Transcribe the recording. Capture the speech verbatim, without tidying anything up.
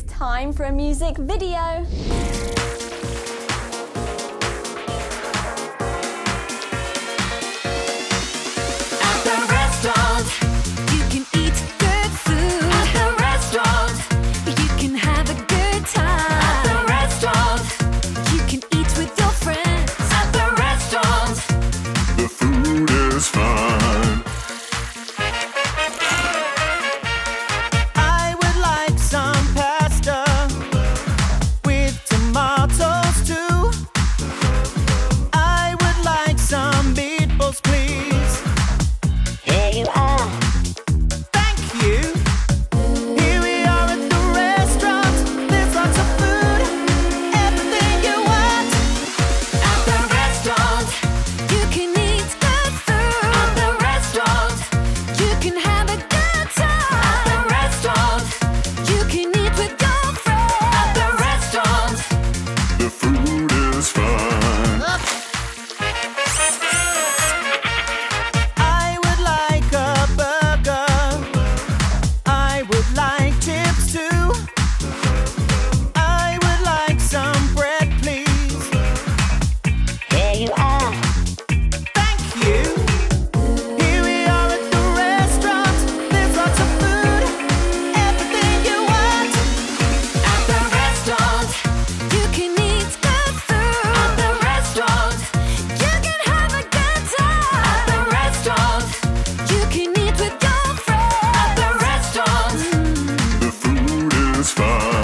It's time for a music video. Fun.